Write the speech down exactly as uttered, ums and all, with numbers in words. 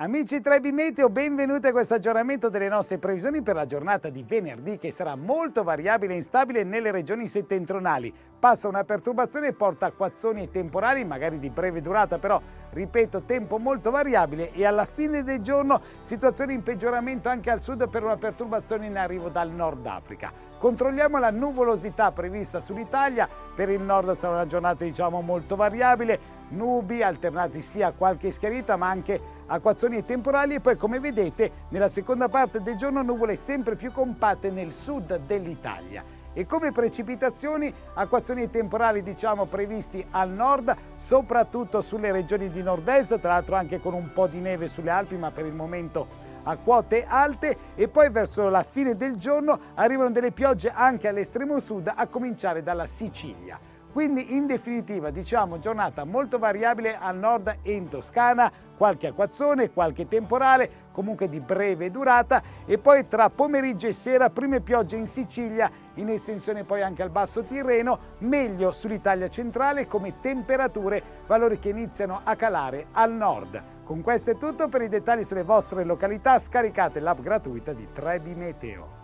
Amici tre B Meteo, benvenuti a questo aggiornamento delle nostre previsioni per la giornata di venerdì, che sarà molto variabile e instabile nelle regioni settentrionali. Passa una perturbazione e porta acquazzoni e temporali, magari di breve durata, però ripeto, tempo molto variabile, e alla fine del giorno situazione in peggioramento anche al sud per una perturbazione in arrivo dal Nord Africa. Controlliamo la nuvolosità prevista sull'Italia. Per il nord sarà una giornata diciamo molto variabile, nubi alternati sia a qualche schiarita ma anche acquazzoni e temporali, e poi come vedete nella seconda parte del giorno nuvole sempre più compatte nel sud dell'Italia. E come precipitazioni, acquazzoni e temporali diciamo previsti al nord, soprattutto sulle regioni di nord-est, tra l'altro anche con un po' di neve sulle Alpi, ma per il momento a quote alte, e poi verso la fine del giorno arrivano delle piogge anche all'estremo sud, a cominciare dalla Sicilia. Quindi in definitiva diciamo giornata molto variabile al nord e in Toscana, qualche acquazzone, qualche temporale, comunque di breve durata, e poi tra pomeriggio e sera prime piogge in Sicilia, in estensione poi anche al basso Tirreno, meglio sull'Italia centrale come temperature, valori che iniziano a calare al nord. Con questo è tutto. Per i dettagli sulle vostre località scaricate l'app gratuita di tre B Meteo.